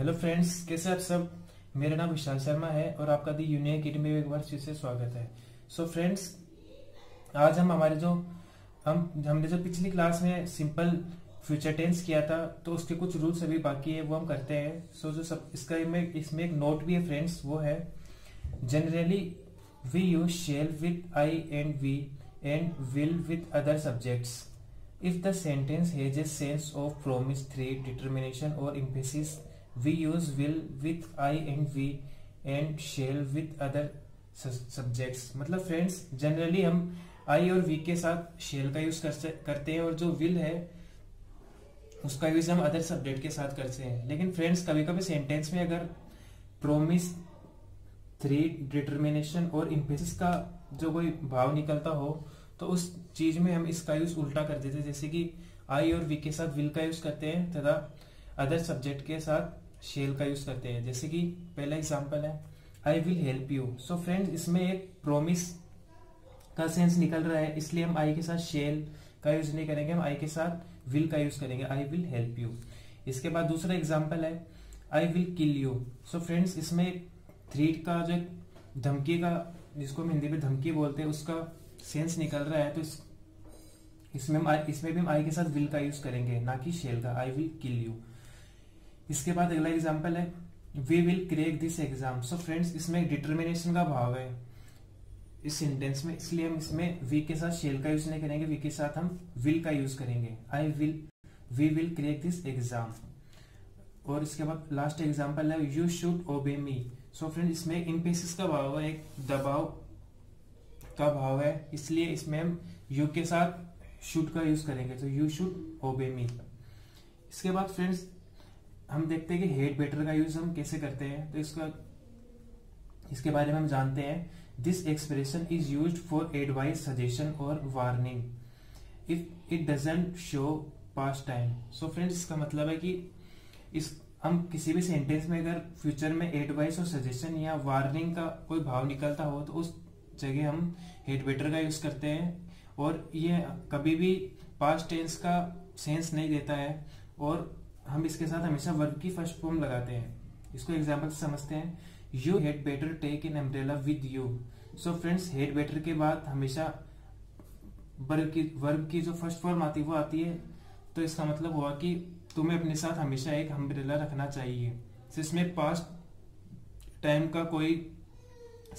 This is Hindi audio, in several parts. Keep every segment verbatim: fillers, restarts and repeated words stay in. हेलो फ्रेंड्स, कैसे आप सब। मेरा नाम विशाल शर्मा है और आपका दी दूनिया अकेडमी में एक बार फिर से स्वागत है। सो so फ्रेंड्स, आज हम हमारे जो हम हमने जो पिछली क्लास में सिंपल फ्यूचर टेंस किया था तो उसके कुछ रूल्स अभी बाकी है, वो हम करते हैं। सो so जो सब इसका में, इसमें एक नोट भी है फ्रेंड्स, वो है generally we use shall with I and we and will with other subjects if the sentence has a sense of promise, threat, determination और emphasis. We use will with I and we and shall with other subjects। मतलब फ्रेंड्स जनरली हम I और we के साथ shall का यूज करते हैं और जो will है उसका यूज हम अदर सब्जेक्ट के साथ करते हैं। लेकिन फ्रेंड्स कभी कभी सेंटेंस में अगर प्रोमिस, थ्रेट, डिटर्मिनेशन और इम्पेसिस का जो कोई भाव निकलता हो तो उस चीज में हम इसका यूज उल्टा कर देते हैं। जैसे कि I और we के साथ will का यूज करते हैं तथा अदर सब्जेक्ट के साथ शेल का यूज करते हैं। जैसे कि पहला एग्जांपल है I will help you. So friends इसमें एक प्रोमिस का सेंस निकल रहा है, इसलिए हम आई के साथ शेल का यूज नहीं करेंगे, हम आई के साथ विल का यूज करेंगे, आई विल हेल्प यू। इसके बाद दूसरा एग्जांपल है I will kill you. So friends इसमें थ्रेट का जो धमकी का, जिसको हम हिंदी में धमकी बोलते हैं, उसका सेंस निकल रहा है, तो इस, इसमें इसमें भी हम आई के साथ विल का यूज करेंगे, ना कि शेल का। I will kill you. इसके बाद अगला एग्जाम्पल है we will crack this exam. So friends इसमें डिटर्मिनेशन का भाव है इस सेंटेंस में, इसलिए हम इसमें वी के साथ शेल का यूज नहीं करेंगे, वी के साथ हम विल का यूज करेंगे। I will, we will crack this exam. और इसके बाद लास्ट एग्जाम्पल है you should obey me. So friends इसमें इम्पेसिस का भाव है, एक दबाव का भाव है, इसलिए इसमें हम यू के साथ शुड का यूज करेंगे, तो यू शुड ओबे मी। इसके बाद फ्रेंड्स हम देखते हैं कि हेड बेटर का यूज हम कैसे करते हैं, तो इसका इसके बारे में हम जानते हैं। This expression is used for advice, suggestion और warning if it doesn't show past time. So friends इसका मतलब है कि इस हम किसी भी सेंटेंस में अगर फ्यूचर में एडवाइस और सजेशन या वार्निंग का कोई भाव निकलता हो तो उस जगह हम हेड बेटर का यूज करते हैं, और ये कभी भी पास्ट टेंस का सेंस नहीं देता है, और हम इसके साथ हमेशा वर्ब की फर्स्ट फॉर्म लगाते हैं। इसको एग्जांपल से समझते हैं। You had better take an umbrella with you. So friends had better के बाद हमेशा वर्ब की वर्ब की जो फर्स्ट फॉर्म आती है वो आती है, तो इसका मतलब हुआ कि तुम्हें अपने साथ हमेशा एक अम्ब्रेला रखना चाहिए। तो इसमें पास्ट टाइम का कोई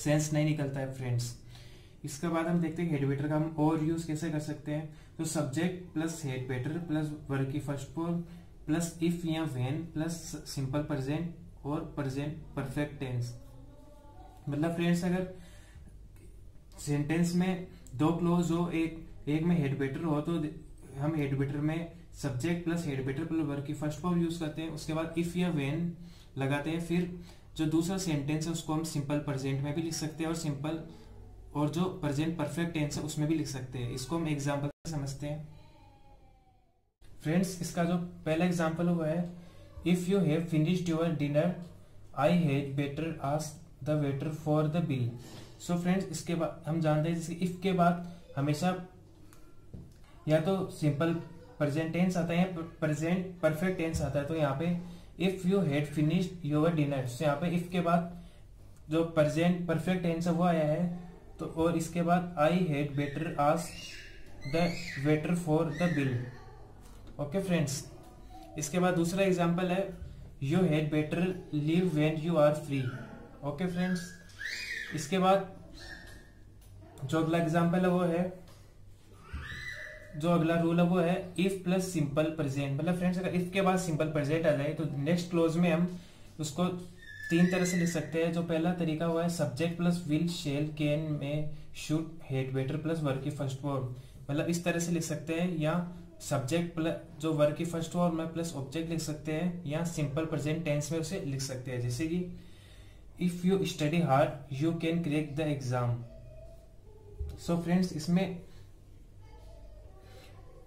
सेंस नहीं निकलता है फ्रेंड्स। इसके बाद हम देखते हैं हेड बेटर का हम और यूज कैसे कर सकते हैं। तो subject plus had better plus verb की फर्स्ट फॉर्म प्लस इफ या व्हेन प्लस सिंपल प्रेजेंट और प्रेजेंट परफेक्ट टेंस। मतलब फ्रेंड्स अगर सेंटेंस में दो क्लोज हो, एक एक में हेड बेटर हो तो हम हेड बेटर में subject plus had better plus verb की फर्स्ट फॉर्म यूज करते हैं, उसके बाद इफ या व्हेन लगाते हैं, फिर जो दूसरा सेंटेंस है उसको हम सिंपल प्रेजेंट में भी लिख सकते हैं और सिंपल और जो प्रेजेंट परफेक्ट टेंस है उसमें भी लिख सकते हैं। इसको हम एग्जाम्पल से समझते हैं। फ्रेंड्स इसका जो पहला एग्जांपल हुआ है if you have finished your dinner I had better ask the waiter for the bill. So friends इसके बाद हम जानते हैं जैसे इफ के बाद हमेशा या तो सिंपल प्रेजेंट टेंस आता है या प्रेजेंट परफेक्ट टेंस आता है, तो यहाँ पे if you had finished your dinner, so यहाँ पे इफ के बाद जो प्रेजेंट परफेक्ट टेंस है वो आया है, तो और इसके बाद I had better ask the waiter for the bill. Okay okay, friends इसके बाद दूसरा एग्जांपल है you had better leave when you are free. Okay friends इसके बाद जो अगला एग्जांपल है वो है जो अगला रूल है वो है इफ प्लस सिंपल प्रेजेंट। मतलब फ्रेंड्स अगर इफ के बाद सिंपल प्रेजेंट आ जाए तो नेक्स्ट क्लोज में हम उसको तीन तरह से लिख सकते हैं। जो पहला तरीका हुआ है subject plus will shall can may should had better plus verb की फर्स्ट फॉर्म। मतलब इस तरह से लिख सकते हैं, या सब्जेक्ट प्लस जो वर्ब की फर्स्ट फॉर्म में प्लस ऑब्जेक्ट लिख सकते हैं, या सिंपल प्रेजेंट टेंस में उसे लिख सकते हैं। जैसे कि if you study hard you can crack the exam. So friends इसमें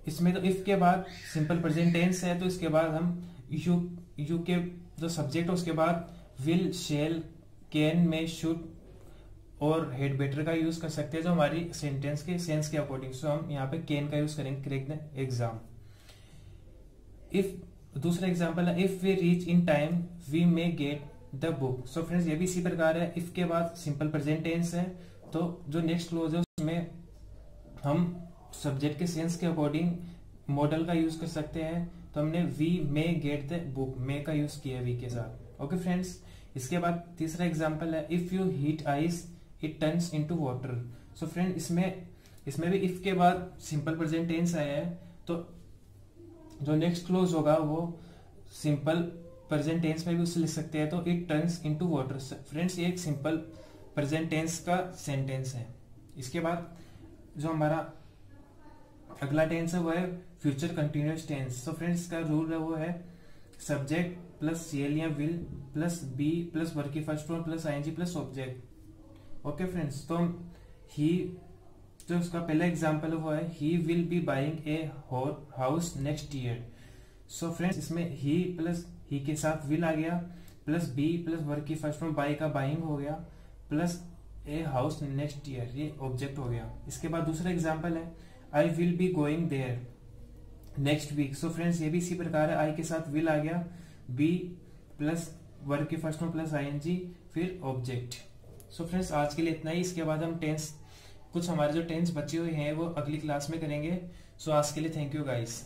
इसमें तो इफ के बाद सिंपल प्रेजेंट टेंस है, तो इसके बाद हम यू यू के जो सब्जेक्ट है उसके बाद will, shall, can, may, should और हेड बेटर का यूज कर सकते हैं जो हमारी सेंटेंस के सेंस के अकॉर्डिंग। सो so, हम यहाँ पे कैन का यूज करेंगे क्रैक द एग्जाम। इफ दूसरा एग्जाम्पल है if we reach in time we may get the book. So friends ये भी इसी प्रकार है, इफ के बाद सिंपल प्रेजेंट टेंस है, तो जो नेक्स्ट क्लॉज है उसमें हम सब्जेक्ट के सेंस के अकॉर्डिंग मॉडल का यूज कर सकते हैं। तो हमने we may get the book, may का यूज किया वी के साथ। ओके फ्रेंड्स, इसके बाद तीसरा एग्जाम्पल है if you heat ice it turns into water. So friend इसमें इसमें भी इफ के बाद सिंपल प्रेजेंट टेंस आया है, तो जो नेक्स्ट क्लोज होगा वो सिंपल प्रेजेंट टेंस में भी उसे लिख सकते हैं। तो it turns into water. Friends ये एक सिंपल प्रेजेंट टेंस का सेंटेंस है। इसके बाद जो हमारा अगला टेंस है वो है future continuous tense. So friends इसका रूल है वो है सब्जेक्ट प्लस सी एल या will plus be plus work की first form plus I N G plus object. Okay friends, तो ही तो उसका पहला एग्जाम्पल वो है he will be buying a house next year. So friends इसमें ही प्लस ही के साथ विल आ गया, प्लस बी प्लस वर्क की फर्स्ट फॉर्म बाई का बाइंग हो गया, plus a house next year ये ऑब्जेक्ट हो गया। इसके बाद दूसरा एग्जाम्पल है I will be going there next week. So friends ये भी इसी प्रकार है, आई के साथ विल आ गया, बी प्लस वर्क की first form plus I N G फिर ऑब्जेक्ट। सो फ्रेंड्स आज के लिए इतना ही। इसके बाद हम टेंस कुछ हमारे जो टेंस बचे हुए हैं वो अगली क्लास में करेंगे। सो आज के लिए थैंक यू गाइस।